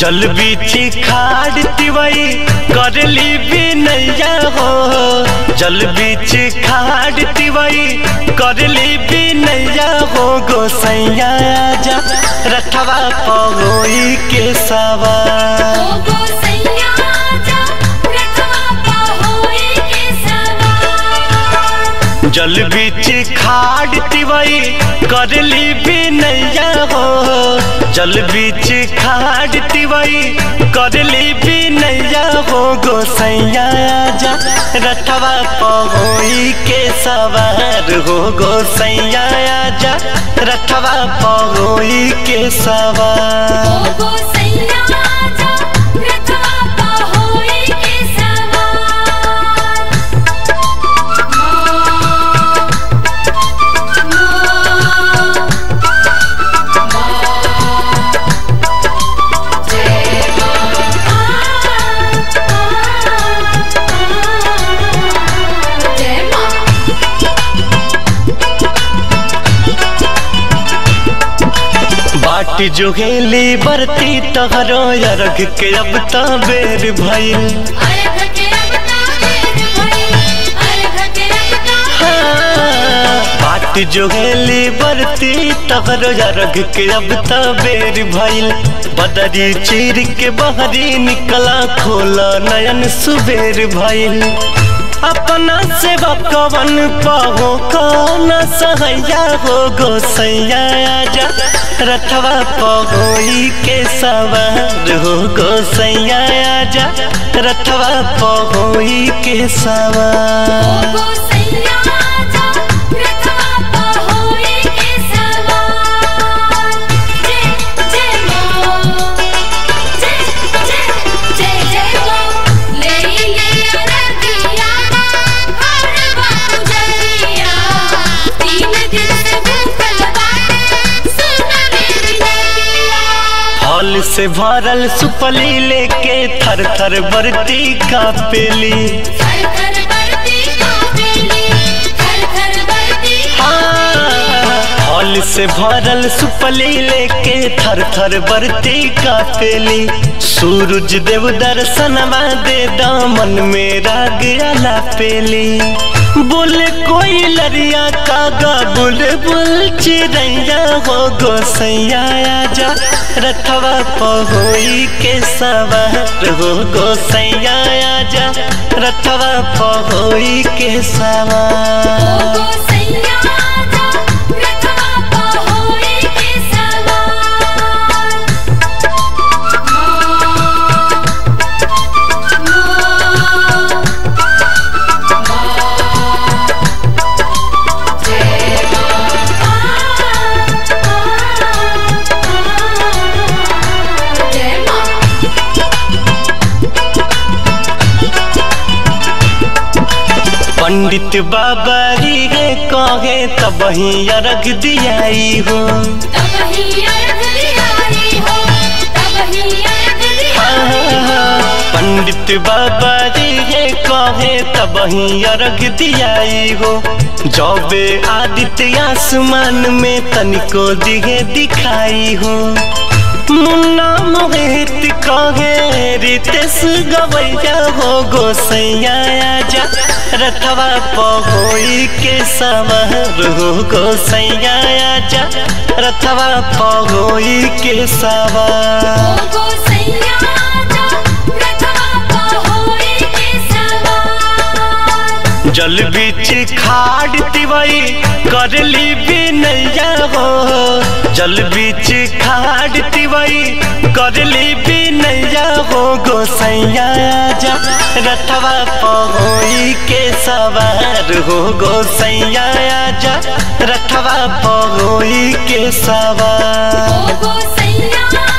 जल बीती खाड़ तिवई करली भी नैया हो, जल बीती खाड़ तिवई करली भी नैया हो। गोसैया आजा रथवा पगोई के सवार। जल बीच खाड़ तिवई करली भी नैया हो, जल बीच खाड़ तिवई करली भी नैया हो। गोसैया आजा रथवा पगोई के सवार। हो गोसैया आजा रथवा पगोई के सवार। बाट जोगेली बरती तोहरो अर्घ के अब त बेर भइल, बाट जोगेली बरती तोहरो अर्घ के अब त बेर भइल। बदरी चीर के बहरी निकला खोला नयन सुबेर भइल। अपना सेवक कवन पाहो कौन सहैया। हो गोसैया आजा रथवा पगोई के सवार। हो गोसैया आजा रथवा पगोई के सवार। फल से भरल सुपली लेके थर थर बरती कापेली। फल से भरल सुपली लेके थर थर बरती कापेली। सूरज देव दर्शनवा दे दामन में राग आला पेली। बोले कोई लरिया कागा बुलबुल चिड़ैया। हो गोसैया आजा रथवा पगोई के सवार। हो गोसैया आजा रथवा पगोई के सवार। पंडित बाबा रे कहे तब ही अर्घ दियाई हो, पंडित बाबा रे कहे तब ही अर्घ दियाई हो। जबे आदित्य आसमान में तनिको दिहे दिखाई हो। मुन्ना मोहित कहे रितेश गवैया। हो गोसैया आजा रथवा पगोई के सवार। हो गोसैया आजा रथवा पगोई के सवार। जल बीच खाड़ तिवई करली भी नैया हो, जल बीच खाड़ तिवई करली भी नैया हो। गोसैया आजा रथवा पगोई के सवार। हो गोसैया आजा रथवा पगोई के सवार।